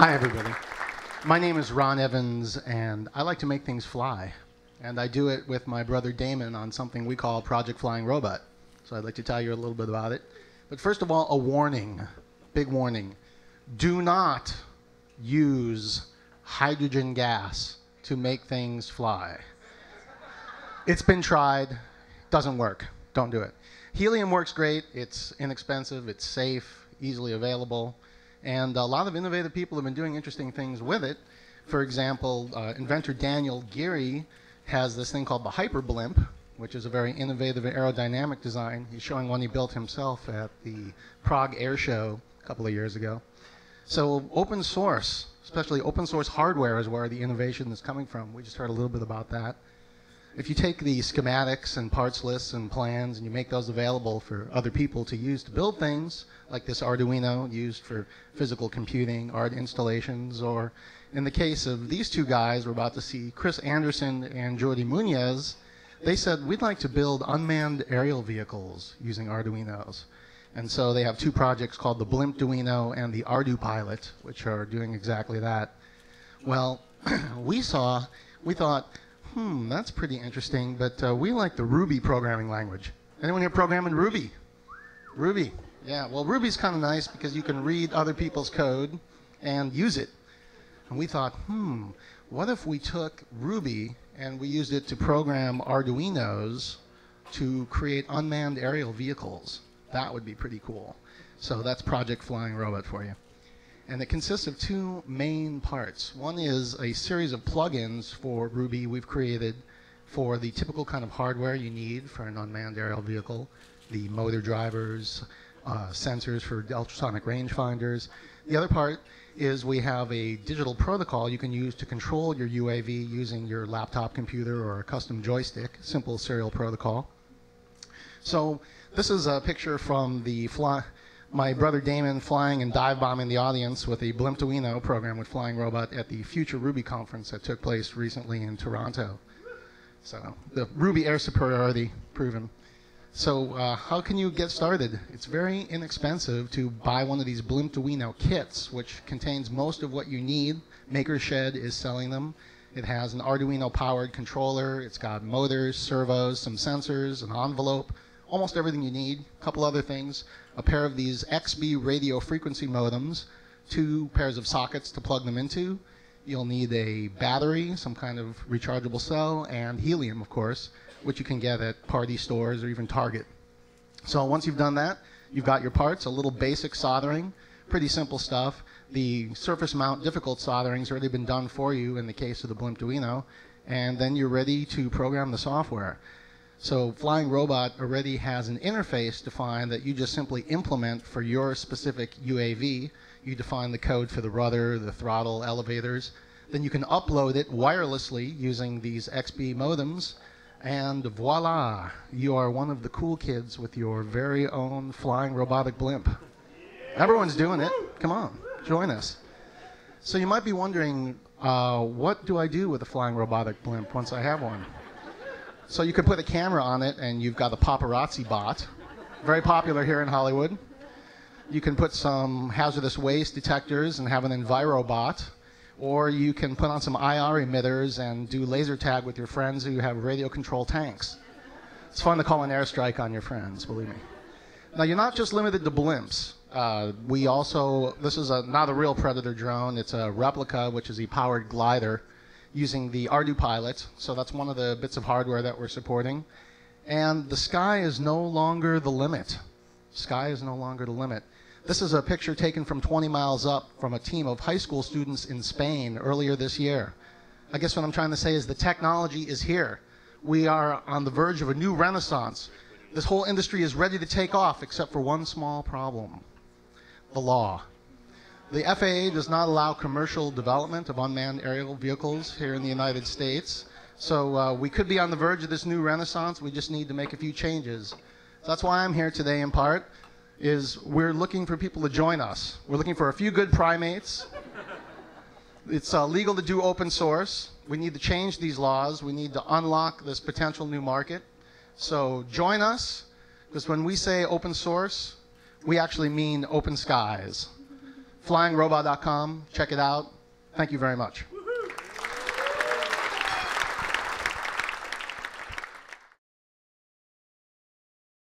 Hi, everybody. My name is Ron Evans, and I like to make things fly. And I do it with my brother Damon on something we call Project Flying Robot. So I'd like to tell you a little bit about it. But first of all, a warning, big warning. Do not use hydrogen gas to make things fly. It's been tried, doesn't work, don't do it. Helium works great, it's inexpensive, it's safe, easily available, and a lot of innovative people have been doing interesting things with it. For example, inventor Daniel Geary has this thing called the Hyperblimp, which is a very innovative aerodynamic design. He's showing one he built himself at the Prague Air Show a couple of years ago. So open source, especially open source hardware, is where the innovation is coming from. We just heard a little bit about that. If you take the schematics and parts lists and plans and you make those available for other people to use to build things, like this Arduino used for physical computing, art installations, or in the case of these two guys we're about to see, Chris Anderson and Jordi Munez, they said, we'd like to build unmanned aerial vehicles using Arduinos. And so they have two projects called the Blimpduino and the ArduPilot, which are doing exactly that. Well, we thought, that's pretty interesting, but we like the Ruby programming language. Anyone here programming Ruby? Ruby, yeah. Well, Ruby's kind of nice because you can read other people's code and use it. And we thought, what if we took Ruby and we used it to program Arduinos to create unmanned aerial vehicles? That would be pretty cool. So that's Project Flying Robot for you. And it consists of two main parts. One is a series of plugins for Ruby we've created for the typical kind of hardware you need for an unmanned aerial vehicle, the motor drivers, sensors for ultrasonic rangefinders. The other part is we have a digital protocol you can use to control your UAV using your laptop computer or a custom joystick, simple serial protocol. So this is a picture from the my brother Damon flying and dive bombing the audience with a Blimpduino program with Flying Robot at the Future Ruby conference that took place recently in Toronto. So the Ruby air superiority proven. So how can you get started? It's very inexpensive to buy one of these Blimpduino kits, which contains most of what you need. Maker Shed is selling them. It has an Arduino powered controller. It's got motors, servos, some sensors, an envelope. Almost everything you need, a couple other things, a pair of these XB radio frequency modems, two pairs of sockets to plug them into. You'll need a battery, some kind of rechargeable cell, and helium, of course, which you can get at party stores or even Target. So once you've done that, you've got your parts, a little basic soldering, pretty simple stuff. The surface mount difficult soldering's already been done for you in the case of the Blimpduino, and then you're ready to program the software. So Flying Robot already has an interface defined that you just simply implement for your specific UAV. You define the code for the rudder, the throttle, elevators. Then you can upload it wirelessly using these XB modems. And voila, you are one of the cool kids with your very own flying robotic blimp. Everyone's doing it. Come on, join us. So you might be wondering, what do I do with a flying robotic blimp once I have one? So you could put a camera on it, and you've got the paparazzi bot, very popular here in Hollywood. You can put some hazardous waste detectors and have an EnviroBot, or you can put on some IR emitters and do laser tag with your friends who have radio control tanks. It's fun to call an airstrike on your friends, believe me. Now, you're not just limited to blimps. We also, this is not a real Predator drone, it's a replica, which is a powered glider, using the ArduPilot, so that's one of the bits of hardware that we're supporting. And the sky is no longer the limit. Sky is no longer the limit. This is a picture taken from 20 miles up from a team of high school students in Spain earlier this year. I guess what I'm trying to say is the technology is here. We are on the verge of a new renaissance. This whole industry is ready to take off except for one small problem, the law. The FAA does not allow commercial development of unmanned aerial vehicles here in the United States. So we could be on the verge of this new renaissance. We just need to make a few changes. So that's why I'm here today in part, is we're looking for people to join us. We're looking for a few good primates. It's legal to do open source. We need to change these laws. We need to unlock this potential new market. So join us, because when we say open source, we actually mean open skies. Flyingrobot.com. Check it out. Thank you very much.